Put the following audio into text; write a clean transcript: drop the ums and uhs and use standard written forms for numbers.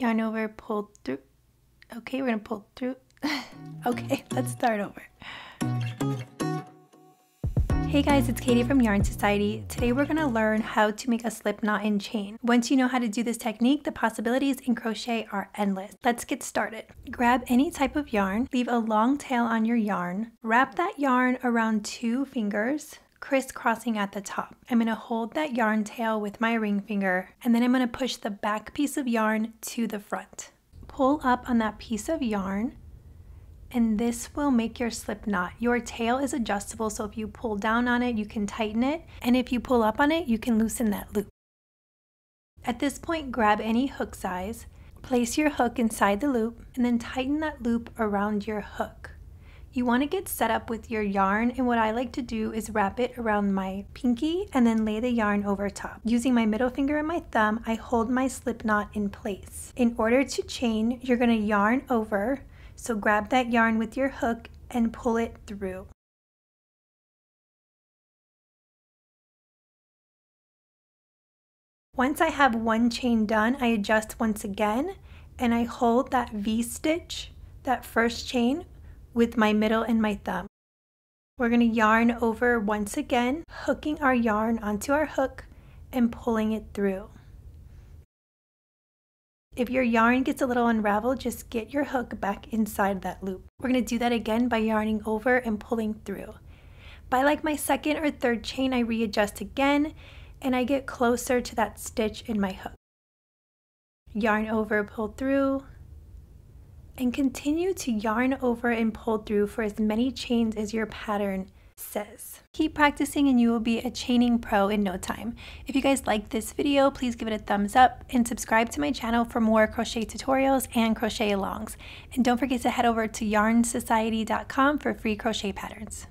yarn over, pull through. Okay, we're gonna pull through. Okay, let's start over. Hey guys, it's Katie from Yarn Society. Today we're gonna learn how to make a slip knot and chain. Once you know how to do this technique, the possibilities in crochet are endless. Let's get started. Grab any type of yarn, leave a long tail on your yarn, wrap that yarn around 2 fingers, crisscrossing at the top. I'm gonna hold that yarn tail with my ring finger, and then I'm gonna push the back piece of yarn to the front. Pull up on that piece of yarn, and this will make your slip knot. Your tail is adjustable, so if you pull down on it, you can tighten it, and if you pull up on it, you can loosen that loop. At this point, grab any hook size, place your hook inside the loop, and then tighten that loop around your hook. You want to get set up with your yarn, and what I like to do is wrap it around my pinky and then lay the yarn over top. Using my middle finger and my thumb, I hold my slip knot in place. In order to chain, you're going to yarn over. So grab that yarn with your hook and pull it through. Once I have one chain done, I adjust once again and I hold that V-stitch, that first chain, with my middle and my thumb. We're going to yarn over once again, hooking our yarn onto our hook and pulling it through. If your yarn gets a little unraveled, just get your hook back inside that loop. We're going to do that again by yarning over and pulling through. By like my second or third chain, I readjust again and I get closer to that stitch in my hook. Yarn over, pull through, and continue to yarn over and pull through for as many chains as your pattern says. Keep practicing and you will be a chaining pro in no time. If you guys like this video, please give it a thumbs up and subscribe to my channel for more crochet tutorials and crochet alongs. And don't forget to head over to yarnsociety.com for free crochet patterns.